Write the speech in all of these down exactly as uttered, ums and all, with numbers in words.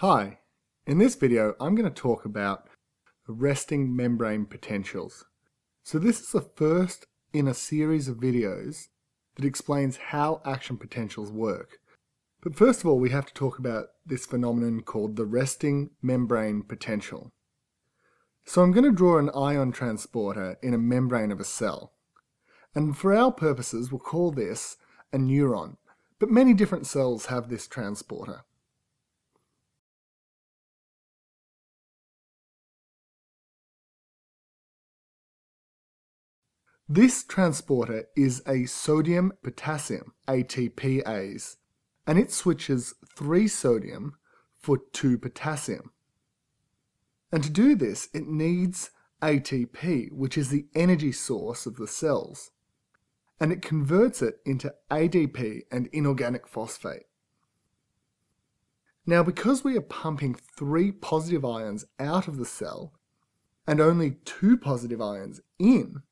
Hi, in this video I'm going to talk about resting membrane potentials. So this is the first in a series of videos that explains how action potentials work. But first of all, we have to talk about this phenomenon called the resting membrane potential. So I'm going to draw an ion transporter in a membrane of a cell. And for our purposes, we'll call this a neuron. But many different cells have this transporter. This transporter is a sodium-potassium ATPase, and it switches three sodium for two potassium. And to do this, it needs A T P, which is the energy source of the cells, and it converts it into A D P and inorganic phosphate. Now, because we are pumping three positive ions out of the cell and only two positive ions in,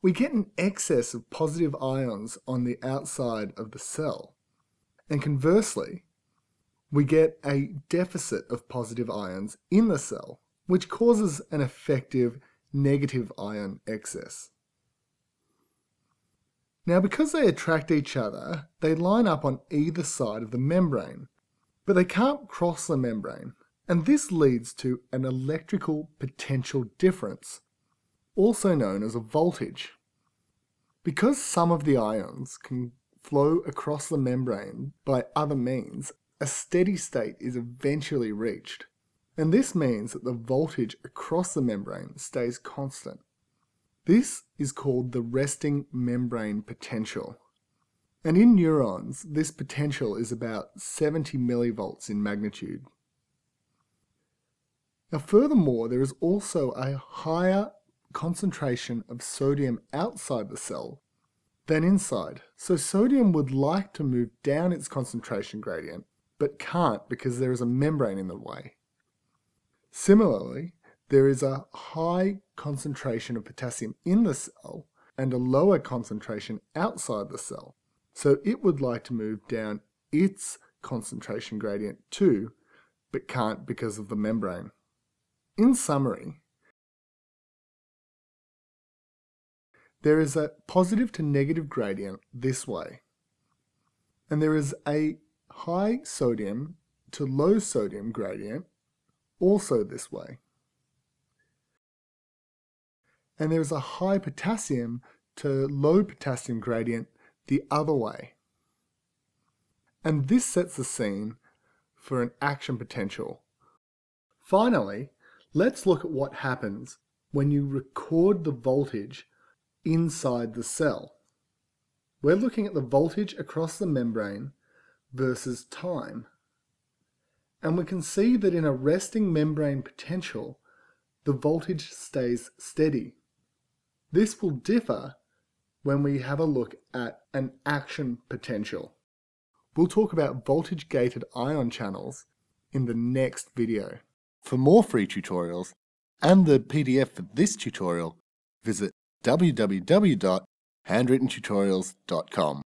we get an excess of positive ions on the outside of the cell. And conversely, we get a deficit of positive ions in the cell, which causes an effective negative ion excess. Now, because they attract each other, they line up on either side of the membrane, but they can't cross the membrane, and this leads to an electrical potential difference, also known as a voltage. Because some of the ions can flow across the membrane by other means, a steady state is eventually reached, and this means that the voltage across the membrane stays constant. This is called the resting membrane potential, and in neurons this potential is about seventy millivolts in magnitude. Now, furthermore, there is also a higher concentration of sodium outside the cell than inside. So sodium would like to move down its concentration gradient, but can't because there is a membrane in the way. Similarly, there is a high concentration of potassium in the cell and a lower concentration outside the cell. So it would like to move down its concentration gradient too, but can't because of the membrane. In summary, there is a positive to negative gradient this way, and there is a high sodium to low sodium gradient also this way, and there is a high potassium to low potassium gradient the other way. And this sets the scene for an action potential. Finally, let's look at what happens when you record the voltage inside the cell. We're looking at the voltage across the membrane versus time. And we can see that in a resting membrane potential, the voltage stays steady. This will differ when we have a look at an action potential. We'll talk about voltage-gated ion channels in the next video. For more free tutorials and the P D F for this tutorial, visit w w w dot handwritten tutorials dot com.